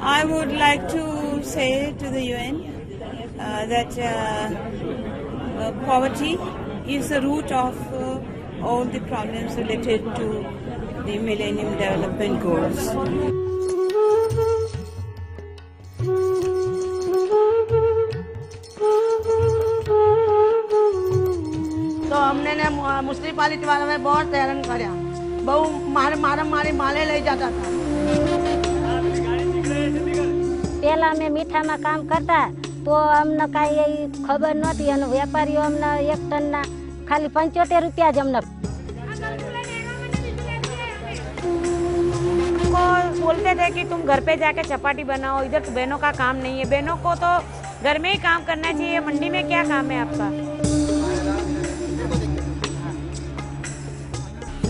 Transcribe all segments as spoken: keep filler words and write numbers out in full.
I would like to say to the U N uh, that uh, uh, poverty is the root of uh, all the problems related to the Millennium Development Goals. हमने ने मुस्लिपालिटी वाला में बहुत हैरान कराया बहु मार मारा मारी माले ले जाता था। पहला मैं मीठा में काम करता तो हमने कहीं खबर न थी न व्यापारी हमने एक टन ना खाली पंचोते रुपया जमना को बोलते थे कि तुम घर पे जाके चपाटी बनाओ, इधर तो बहनों का काम नहीं है, बहनों को तो घर में ही काम करना चाहिए, मंडी में क्या काम है आपका।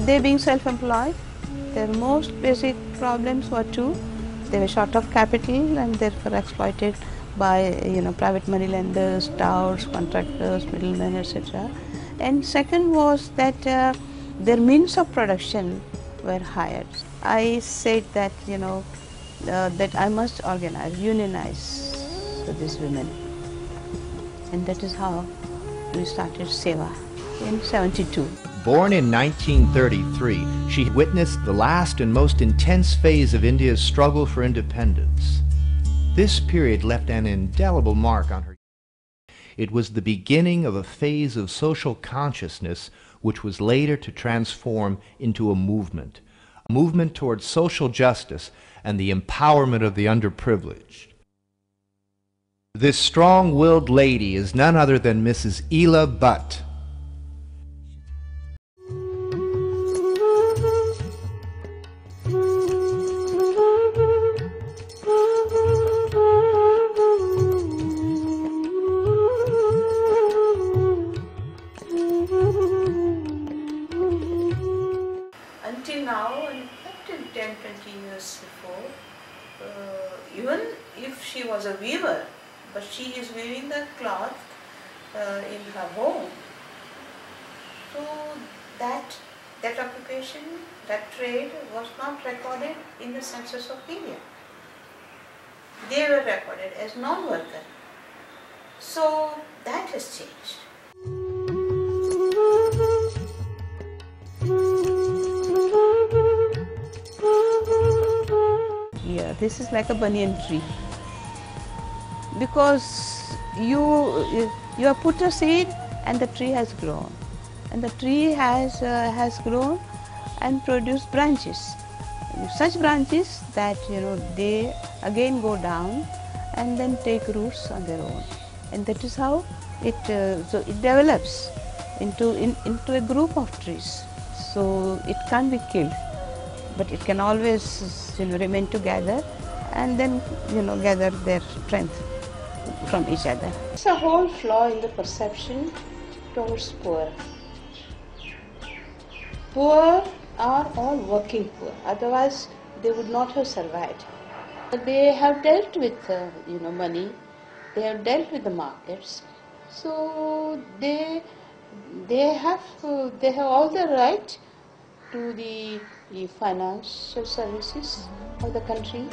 They being self-employed, their most basic problems were two. They were short of capital and therefore exploited by you know, private money lenders, touts, contractors, middlemen, et cetera. And second was that uh, their means of production were higher. I said that, you know, uh, that I must organize, unionize for these women. And that is how we started SEWA in seventy-two. Born in nineteen thirty-three, she witnessed the last and most intense phase of India's struggle for independence. This period left an indelible mark on her. It was the beginning of a phase of social consciousness which was later to transform into a movement, a movement towards social justice and the empowerment of the underprivileged. This strong-willed lady is none other than Missus Ela Bhatt. Until now, and until ten to twenty years before, uh, even if she was a weaver, but she is weaving the cloth uh, in her home. So that, that occupation, that trade was not recorded in the census of India. They were recorded as non-worker. So that has changed. Yeah, this is like a banyan tree. Because you you have put a seed and the tree has grown, and the tree has uh, has grown and produced branches, such branches that you know they again go down and then take roots on their own, and that is how it uh, so it develops into in, into a group of trees. So it can't be killed, but it can always you know remain together and then you know gather their strength from each other. It's a whole flaw in the perception towards poor. Poor are all working poor, otherwise they would not have survived. But they have dealt with uh, you know money, they have dealt with the markets, so they they have uh, they have all the right to the, the financial services of the country,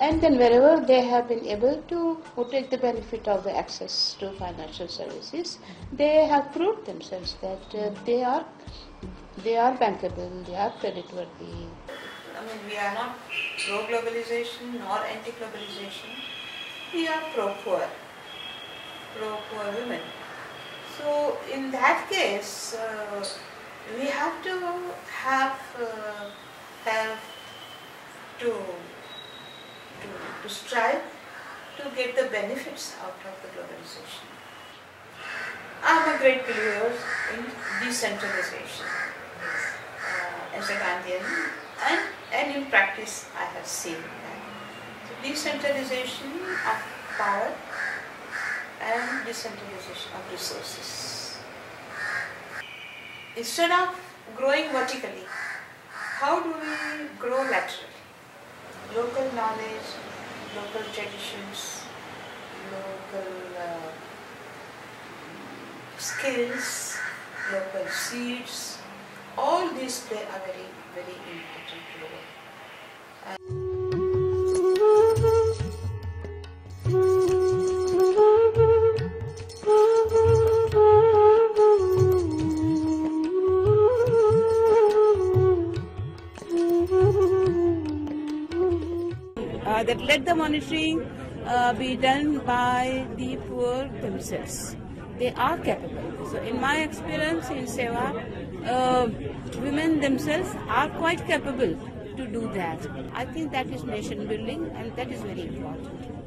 and then wherever they have been able to take the benefit of the access to financial services, they have proved themselves that uh, they are they are bankable, they are creditworthy. I mean, we are not pro-globalization nor anti-globalization. We are pro-poor, pro-poor women. So in that case, uh, we have to have uh, have to. To, to strive to get the benefits out of the globalization. I'm a great believer in decentralization uh, as a Gandhian, and, and in practice I have seen that. So decentralization of power and decentralization of resources. Instead of growing vertically, how do we grow laterally? Local knowledge, local traditions, local uh, skills, local seeds, all these play a very, very important role. And uh, that let the monitoring uh, be done by the poor themselves. They are capable. So in my experience in Seva, uh, women themselves are quite capable to do that. I think that is nation building, and that is very important.